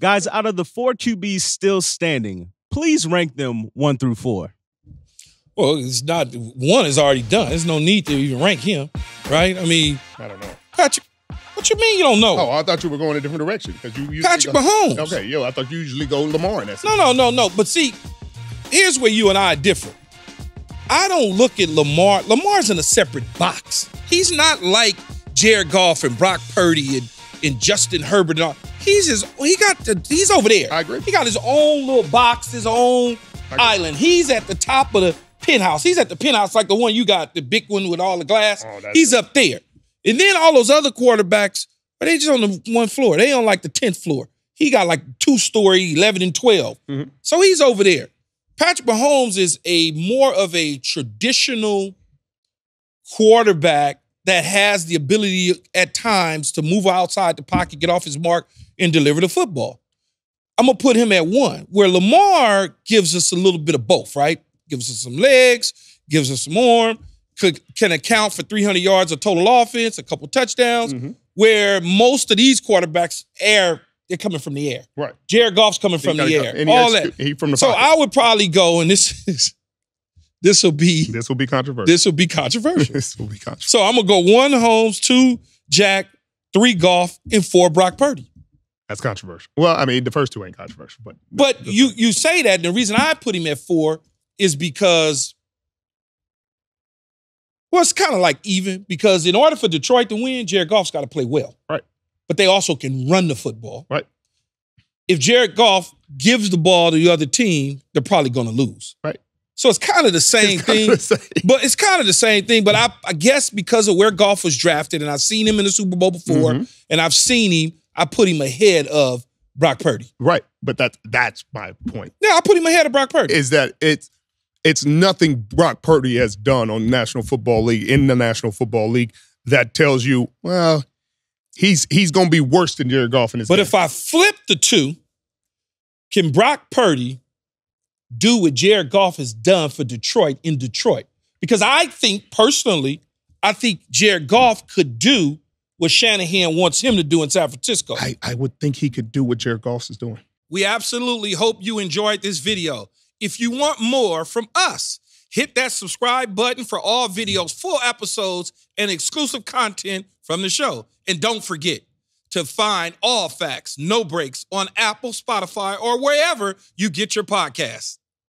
Guys, out of the four QBs still standing, please rank them 1 through 4. Well, it's not one is already done. There's no need to even rank him, right? I mean, I don't know. Patrick, what you mean you don't know? Oh, I thought you were going a different direction because you Patrick Mahomes. Okay, yo, I thought you usually go Lamar in that situation. No. But see, here's where you and I differ. I don't look at Lamar. Lamar's in a separate box. He's not like Jared Goff and Brock Purdy and Justin Herbert and all. He's over there. I agree. He got his own little box, his own island. He's at the top of the penthouse. He's at the penthouse like the one you got, the big one with all the glass. Oh, he's up there. And then all those other quarterbacks, but they just on the one floor. They on like the 10th floor. He got like 2-story, 11 and 12. Mm-hmm. So he's over there. Patrick Mahomes is a more of a traditional quarterback that has the ability at times to move outside the pocket, get off his mark, and deliver the football. I'm going to put him at 1, where Lamar gives us a little bit of both, right? Gives us some legs, gives us some arm, can account for 300 yards of total offense, a couple touchdowns, where most of these quarterbacks they're coming from the air. Right. Jared Goff's coming from the air. All that. So I would probably go, and this will be controversial. So I'm gonna go 1 Holmes, 2 Jack, 3 Goff, and 4 Brock Purdy. That's controversial. Well, I mean, the first 2 ain't controversial, but you say that, and the reason I put him at 4 is because, well, it's kind of like even, because in order for Detroit to win, Jared Goff's got to play well. Right. But they also can run the football. Right. If Jared Goff gives the ball to the other team, they're probably going to lose. Right. So it's kind of the same thing. But I guess because of where Goff was drafted, and I've seen him in the Super Bowl before, and I've seen him, I put him ahead of Brock Purdy. Right. But that's my point. Yeah, I put him ahead of Brock Purdy. Is that it's nothing Brock Purdy has done on in the National Football League, that tells you, well, he's going to be worse than Jared Goff in this game. If I flip the 2, can Brock Purdy do what Jared Goff has done for Detroit in Detroit? Because I think Jared Goff could do what Shanahan wants him to do in San Francisco. I would think he could do what Jared Goff is doing. We absolutely hope you enjoyed this video. If you want more from us, hit that subscribe button for all videos, full episodes, and exclusive content from the show. And don't forget to find All Facts No Breaks on Apple, Spotify, or wherever you get your podcasts.